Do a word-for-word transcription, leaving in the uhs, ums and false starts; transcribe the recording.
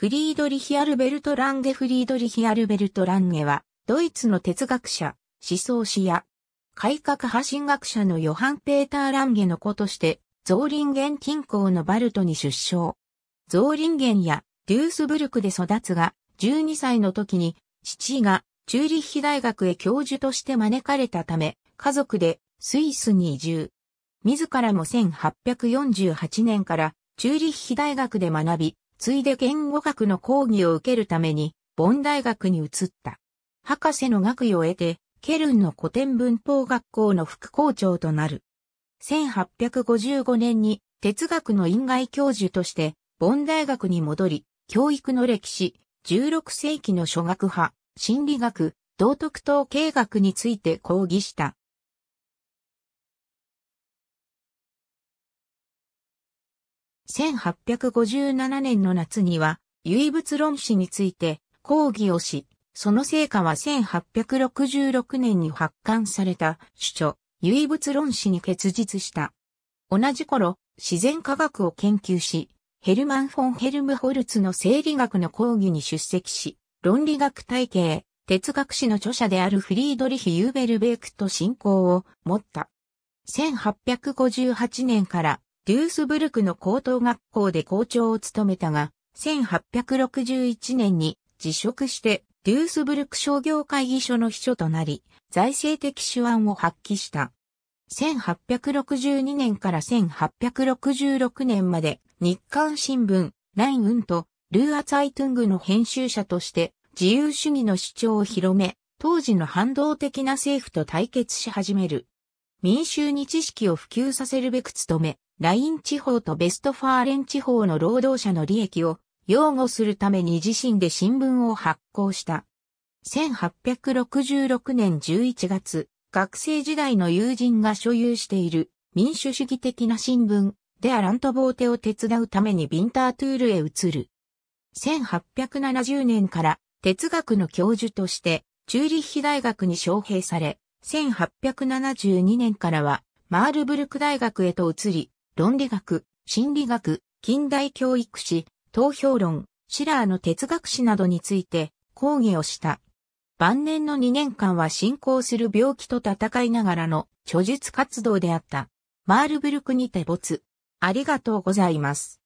フリードリヒ・アルベルト・ランゲフリードリヒ・アルベルト・ランゲは、ドイツの哲学者、思想史や、改革派神学者のヨハン・ペーター・ランゲの子として、ゾーリンゲン近郊のバルトに出生。ゾーリンゲンやデュースブルクで育つが、じゅうにさいの時に、父がチューリッヒ大学へ教授として招かれたため、家族でスイスに移住。自らもせんはっぴゃくよんじゅうはちねんからチューリッヒ大学で学び、ついで言語学の講義を受けるために、ボン大学に移った。博士の学位を得て、ケルンの古典文法学校の副校長となる。せんはっぴゃくごじゅうごねんに哲学の院外教授として、ボン大学に戻り、教育の歴史、じゅうろくせいきの諸学派、心理学、道徳統計学について講義した。せんはっぴゃくごじゅうななねんの夏には、唯物論史について講義をし、その成果はせんはっぴゃくろくじゅうろくねんに発刊された主著、唯物論史に結実した。同じ頃、自然科学を研究し、ヘルマン・フォン・ヘルムホルツの生理学の講義に出席し、論理学体系、哲学史の著者であるフリードリヒ・ユーベルベークと親交を持った。せんはっぴゃくごじゅうはちねんから、デュースブルクの高等学校で校長を務めたが、せんはっぴゃくろくじゅういちねんに辞職してデュースブルク商業会議所の秘書となり、財政的手腕を発揮した。せんはっぴゃくろくじゅうにねんからせんはっぴゃくろくじゅうろくねんまで日刊新聞、ラインウンとルーアツァイトゥングの編集者として自由主義の主張を広め、当時の反動的な政府と対決し始める。民衆に知識を普及させるべく努め、ライン地方とベストファーレン地方の労働者の利益を擁護するために自身で新聞を発行した。せんはっぴゃくろくじゅうろくねんじゅういちがつ、学生時代の友人が所有している民主主義的な新聞、デア・ラント・ボーテを手伝うためにビンタートゥールへ移る。せんはっぴゃくななじゅうねんから哲学の教授としてチューリッヒ大学に招聘され、せんはっぴゃくななじゅうにねんからはマールブルク大学へと移り、論理学、心理学、近代教育史、投票論、シラーの哲学史などについて講義をした。晩年のにねんかんは進行する病気と闘いながらの著述活動であった。マールブルクにて没。ありがとうございます。